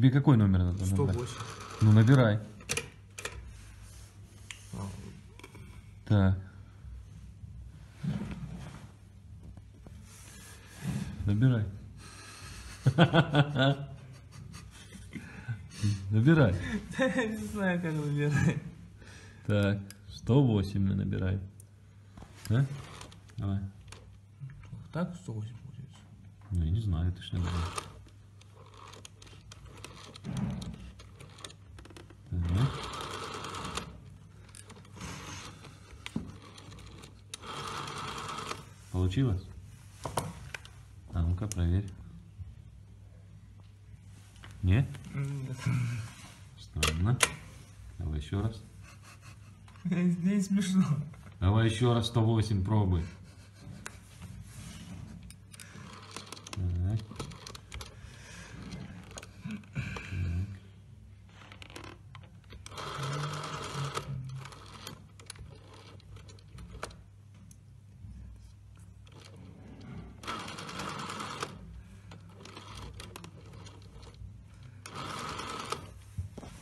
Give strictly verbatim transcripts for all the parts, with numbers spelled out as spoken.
Тебе какой номер надо? сто восемь. Ну набирай. А. Так. Набирай. Набирай. Я не знаю, как набирать. Так, сто восемь мы набираем. Да? Давай. Так сто восемь получается? Ну я не знаю, ты ж не набираешь. Получилось? А ну-ка проверь. Не? Нет. Странно. Давай еще раз. Здесь смешно. Давай еще раз сто восемь пробуй. Так.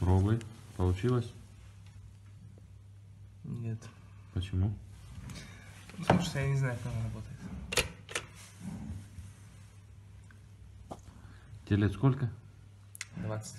Пробуй. Получилось? Нет. Почему? Потому что я не знаю, как она работает. Тебе лет сколько? двадцать.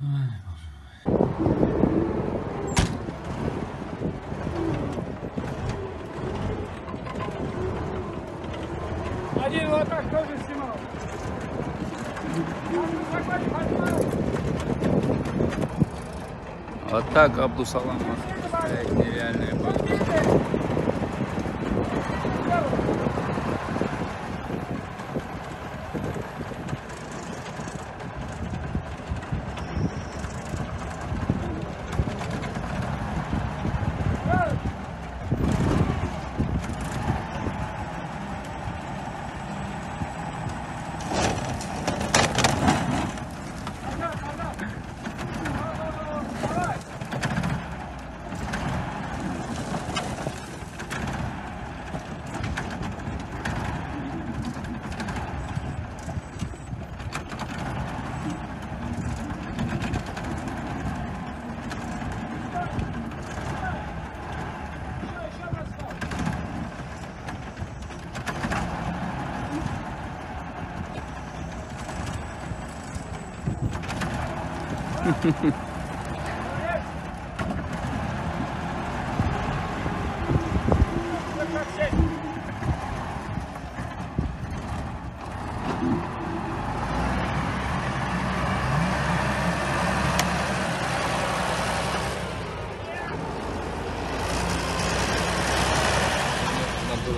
Ой, боже мой. Один вот так тоже снимал. Вот так Абдусалам стоит нереальные баги. Надо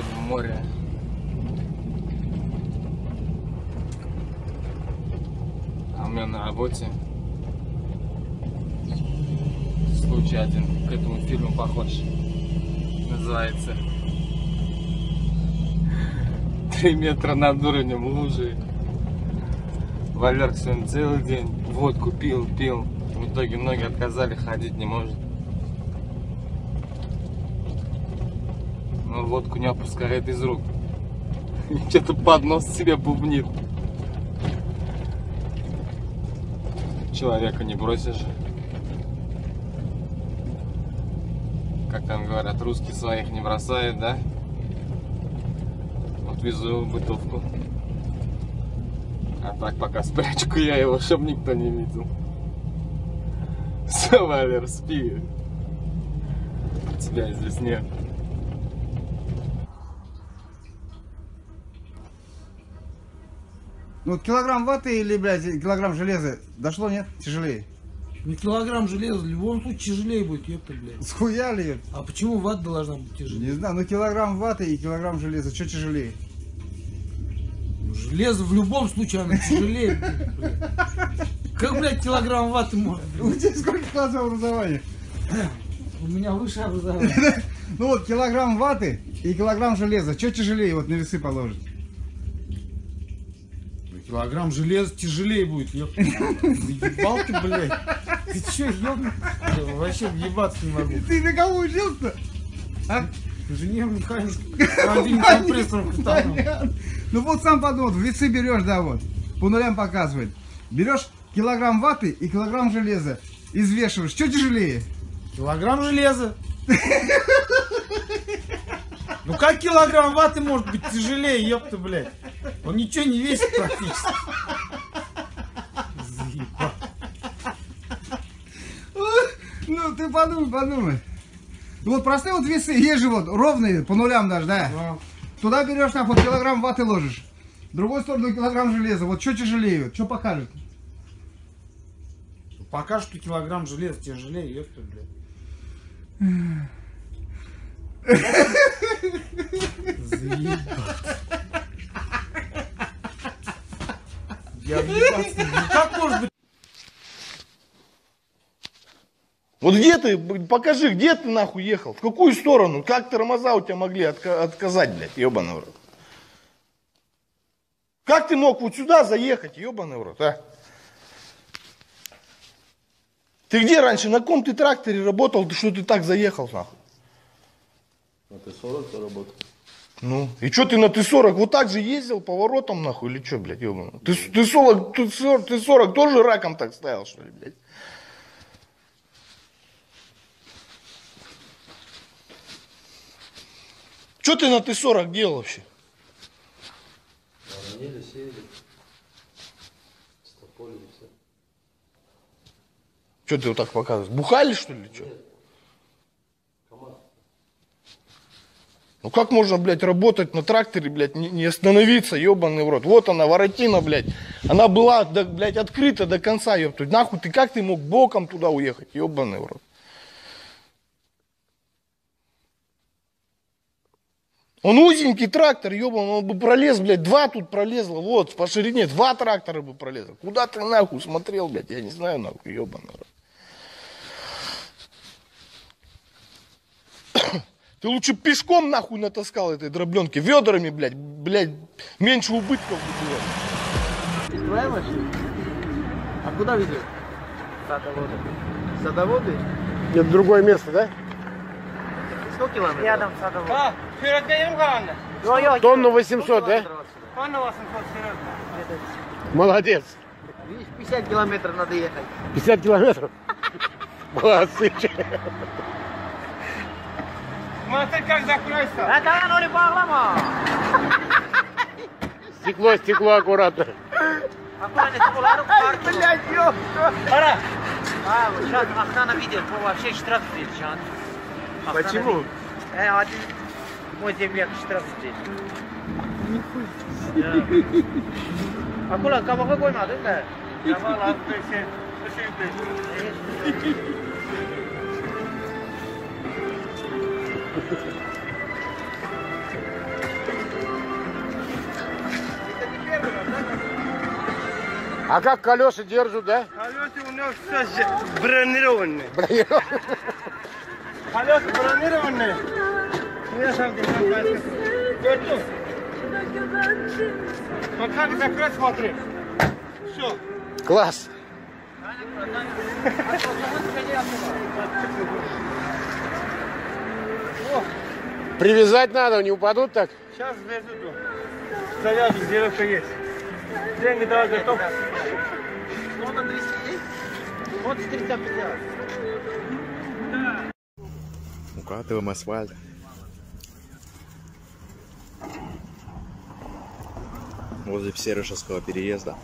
в море. А у меня на работе случай один, к этому фильму похож, называется «Три метра над уровнем лужи». Валер сегодня целый день водку пил, пил, в итоге ноги отказали, ходить не может. Но водку не опускает из рук, что-то под нос себе бубнит. Человека не бросишь. Как там говорят, русские своих не бросают, да? Вот везу его в бытовку. А так пока спрячу я его, чтобы никто не видел. Все, Валер, спи. Тебя здесь нет. Ну, килограмм ваты или, блядь, килограмм железа дошло, нет? Тяжелее. Не килограмм железа, в любом случае тяжелее будет, ёпта, блядь. Схуяли? А почему ват должна быть тяжелее? Не знаю, ну килограмм ваты и килограмм железа, что тяжелее? Ну, железо в любом случае, оно тяжелее, блядь. Как, блядь, килограмм ваты может быть? У тебя сколько классов образования? У меня высшее образование. Ну вот, килограмм ваты и килограмм железа, что тяжелее вот на весы положить? Килограмм железа тяжелее будет, ёпта. Ебал ты, блядь. Ты чё, ёбнут? Вообще въебаться не могу. Ты на кого учился-то? А? Жене механический. Один компрессор. Ну вот сам подумал, весы берешь, да, вот. по нулям показывает. Берешь килограмм ваты и килограмм железа, извешиваешь. Что тяжелее? Килограмм железа. Ну как килограмм ваты может быть тяжелее, ёпта, блядь. Он ничего не весит практически. Заебал. Ну ты подумай, подумай. Ну вот простые вот весы, есть же вот ровные, по нулям даже, да? Да. Туда берешь там вот килограмм ваты ложишь. В другую сторону килограмм железа. Вот что тяжелее, что покажет? Покажет, что килограмм железа тяжелее, ёпта, блядь. Заебал. Я объебался. Ну как может быть? Вот где ты, покажи, где ты нахуй ехал? В какую сторону? Как тормоза у тебя могли отка отказать, блядь, ебаный в рот? Как ты мог вот сюда заехать, ебаный в рот, а? Ты где раньше, на ком ты тракторе работал, что ты так заехал, нахуй? На Т сорок ты работал. Ну, и что ты на Т сорок вот так же ездил поворотом, нахуй, или что, блядь, ебаный? Ты, ты, сорок, ты, сорок, ты сорок тоже раком так ставил, что ли, блядь? Что ты на Т сорок делал вообще? Воронили, сеяли, стополили все. Что ты вот так показываешь? Бухали, что ли? Что? Нет. Команда. Ну как можно, блядь, работать на тракторе, блядь, не, не остановиться, ебаный в рот. Вот она, воротина, блядь. Она была, да, блядь, открыта до конца, ебаный. Нахуй ты, как ты мог боком туда уехать, ебаный в рот? Он узенький трактор, ебан, он бы пролез, блядь, два тут пролезло, вот, по ширине, два трактора бы пролезло. Куда ты нахуй смотрел, блядь, я не знаю, нахуй, ебан. Ты лучше пешком нахуй натаскал этой дробленки, ведрами, блядь, блядь, меньше убытков бы было. Твоя машина? А куда ведет? Садоводы. Садоводы? Это другое место, да? Сколько километров? Рядом садовод. А, Серега, тонну восемьсот, да? Тонну восемьсот, Серега. Молодец. Видишь, пятьдесят километров надо ехать. пятьдесят километров? Молодцы. Смотри, как закройся. Это оно не погломо. Стекло, стекло аккуратно. Блядь, ёпта. Пора. А, вот сейчас охрана видит, вообще штраф здесь, сейчас. Почему? Э, а ты мой земляк штраф здесь. А куда кабака койма, да? Кабака, все, все. А как колеса держат, да? Колеса у нас все бронированные. Бронированные. Колеса бронированные. Я сам держу. Готов. Вот как закрыть, смотри. Все. Класс. Привязать надо, не упадут так? Сейчас завяжу. Завяжу, веревка есть. Деньги давай готов. Вот он двести есть. Вот триста пятьдесят. Укатываем асфальт. Возле Псерышевского переезда.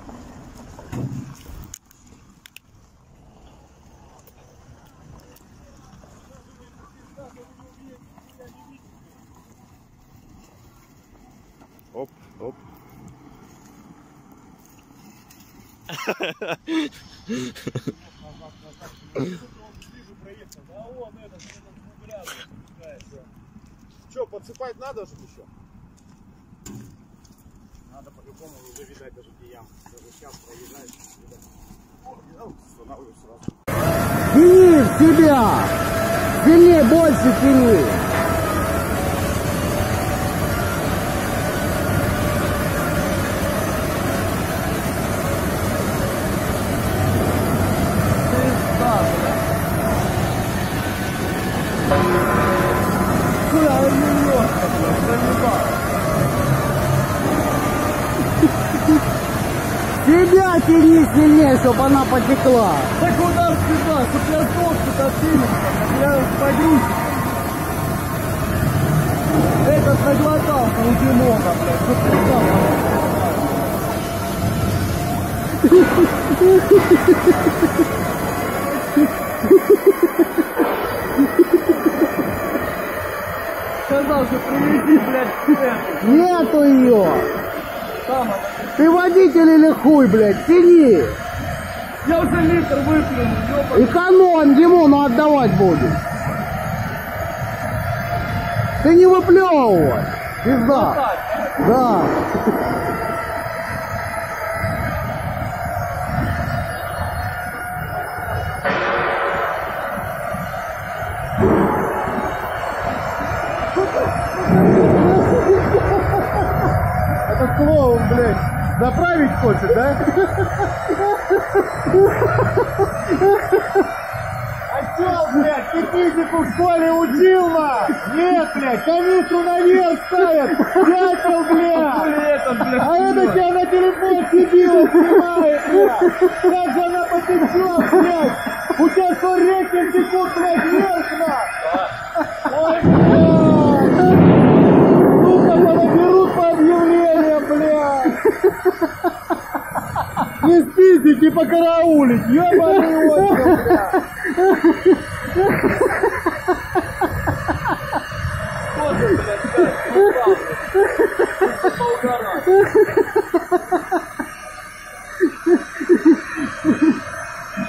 Оп, оп. Что, подсыпать надо что-то еще? Надо по-любому уже видать, даже где ям. Даже сейчас проезжаешь, видать. О, видал, устанавливаю сразу. Тяни в себя! Тяни, больше тяни! Ты потяни сильнее, чтобы она потекла. Да куда сюда, чтобы я сдохся, я пойду. Этот заглотался у Димона, блядь. Сказал же, привези, блядь. Нету ее. Ты водитель или хуй, блядь, тяни! Я уже литр выплюну, эконом, Димону отдавать буду. Ты не выплевывай, пизда. Да. Клоун, блядь, заправить хочет, да? А чё, блядь, ты физику в школе учил, на? Нет, блядь, канистру наверх ставят, дятел, блядь. А это тебя на телефон сидела, снимает, блядь. Как же она потечёт, блядь. У тебя что, рейтинг текут, блядь, вверх, на? Ой, блядь. Не спиздить, не покараулить, ёбаный отчим,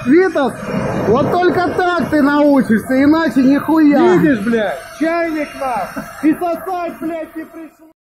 Витас, вот только так ты научишься, иначе нихуя. Видишь, блядь, чайник нам, и сосать, блядь, не пришло.